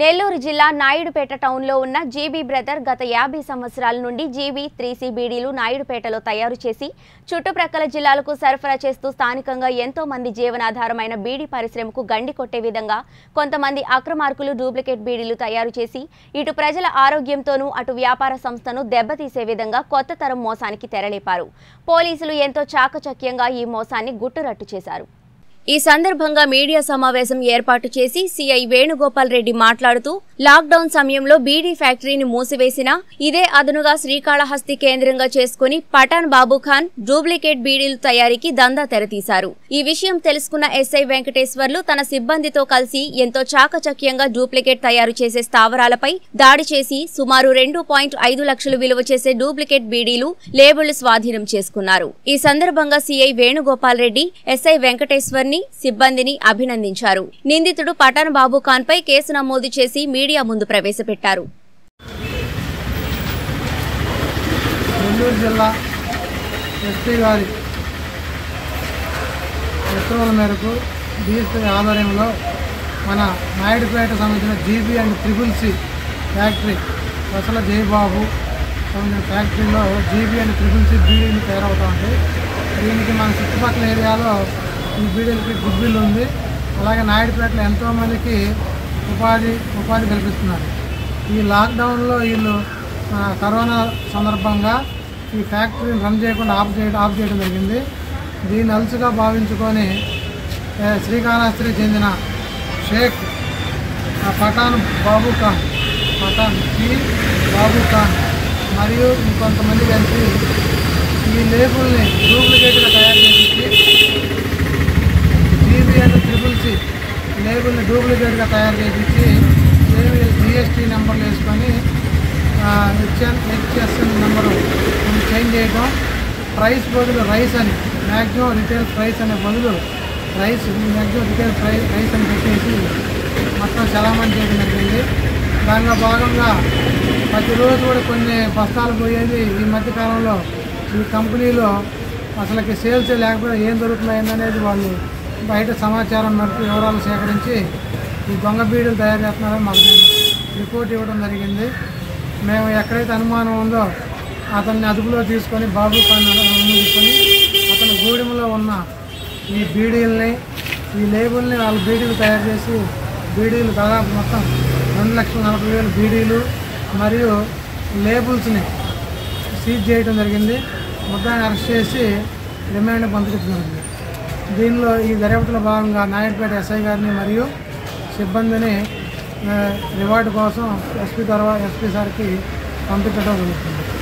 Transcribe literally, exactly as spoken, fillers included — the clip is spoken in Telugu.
నెల్లూరు జిల్లా నాయుడుపేట టౌన్ లో ఉన్న జీబీ బ్రదర్ గత యాభై సంవత్సరాల నుండి జీబీ త్రీ సి బీడీలు నాయుడుపేటలో తయారు చేసి చుట్టుప్రక్కల జిల్లాలకు సరఫరా చేస్తూ స్థానికంగా ఎంతో మంది జీవనాధారమైన బీడీ పరిశ్రమకు గండి కొట్టే విధంగా కొంతమంది అక్రమార్కులు డూప్లికేట్ బీడీలు తయారు చేసి ఇటు ప్రజల ఆరోగ్యంతోనూ అటు వ్యాపార సంస్థను దెబ్బతీసే విధంగా కొత్త తరం మోసానికి తెరలేపారు. పోలీసులు ఎంతో చాకచక్యంగా ఈ మోసాన్ని గుట్టురట్టు చేశారు. ఈ సందర్భంగా మీడియా సమావేశం ఏర్పాటు చేసి సిఐ వేణుగోపాల్ రెడ్డి మాట్లాడుతూ లాక్డౌన్ సమయంలో బీడీ ఫ్యాక్టరీని మూసివేసినా ఇదే అదనుగా శ్రీకాళహస్తి కేంద్రంగా చేసుకుని పఠాన్ బాబుఖాన్ డూప్లికేట్ బీడీలు తయారీకి దందా తెరతీశారు. ఈ విషయం తెలుసుకున్న ఎస్ఐ వెంకటేశ్వర్లు తన సిబ్బందితో కలిసి ఎంతో చాకచక్యంగా డూప్లికేట్ తయారు చేసే స్థావరాలపై దాడి చేసి సుమారు రెండు పాయింట్ ఐదు లక్షలు విలువ చేసే డూప్లికేట్ బీడీలు లేబుళ్లు స్వాధీనం చేసుకున్నారు. ఈ సందర్భంగా సిఐ వేణుగోపాల్ రెడ్డి ఎస్ఐ వెంకటేశ్వర్ సిబ్బందిని అభినందించారు. నిందితుడు పఠాన్ బాబుఖాన్ పై కేసు నమోదు చేసి మీడియా ముందు ప్రవేశపెట్టారు. నెల్లూరు జిల్లా ఎస్పీ గారి ఉత్తర్వుల మేరకు డిఎస్పీ ఆధ్వర్యంలో మన నాయుడుపేట సంబంధించిన GB and triple C factory వసల జయబాబు సంబంధించిన ఫ్యాక్టరీలో జీబీ అండ్ ట్రిపుల్ సి బీడీలు తయారవుతూ ఉంటాయి. దీనికి మన చుట్టుపక్కల ఏరియాలో ఈ బీడీలకి గుడ్ బిల్ ఉంది. అలాగే నాయుడుపేటలో ఎంతోమందికి ఉపాధి ఉపాధి కల్పిస్తున్నారు. ఈ లాక్డౌన్లో వీళ్ళు కరోనా సందర్భంగా ఈ ఫ్యాక్టరీని రన్ చేయకుండా ఆఫ్ చేయడం ఆఫ్ చేయడం జరిగింది. దీన్ని అలుసుగా భావించుకొని శ్రీకాళహస్తికి చెందిన షేక్ పఠాన్ బాబుఖాన్ పఠాన్ కి బాబుఖాన్ మరియు ఇంకొంతమంది కలిసి ఈ లేబుల్ని డూప్లికేట్గా తయారు చేసి లేబుల్ని డూప్లికేట్గా తయారు చేసి జిఎస్టీ నెంబర్లు వేసుకొని హెచ్ఎన్ హెచ్ఎస్ఎన్ నెంబరు చేంజ్ చేయడం, ప్రైస్ బదులు రైస్ అని మ్యాక్సిమం రిటైల్ ప్రైస్ అనే బదులు rice maximum retail price rice అని పెట్టేసి మొత్తం చలామణి చేయడం జరిగింది. దానిలో భాగంగా ప్రతిరోజు కూడా కొన్ని బస్తాలు పోయేది. ఈ మధ్యకాలంలో ఈ కంపెనీలో అసలుకి సేల్స్ లేకపోతే ఏం దొరుకుతున్నాయనేది వాళ్ళు బయట సమాచారం మేరకు వివరాలు సేకరించి ఈ దొంగ బీడీలు తయారు చేస్తున్నారని మాకు రిపోర్ట్ ఇవ్వడం జరిగింది. మేము ఎక్కడైతే అనుమానం ఉందో అతన్ని అదుపులో తీసుకొని బాబు తీసుకొని అతని గూడెంలో ఉన్న ఈ బీడీలని ఈ లేబుల్ని వాళ్ళు బీడీలు తయారు చేసి బీడీలు దాదాపు మొత్తం రెండు లక్షల నలభై వేల బీడీలు మరియు లేబుల్స్ని సీజ్ చేయడం జరిగింది. ముద్దాన్ని అరెస్ట్ చేసి రిమాండ్ పంపించడం. దీనిలో ఈ దర్యాప్తులో భాగంగా నాయుడుపేట ఎస్ఐ గారిని మరియు సిబ్బందిని రివార్డు కోసం ఎస్పీ తర్వాత ఎస్పీ సార్కి పంపించడం జరుగుతుంది.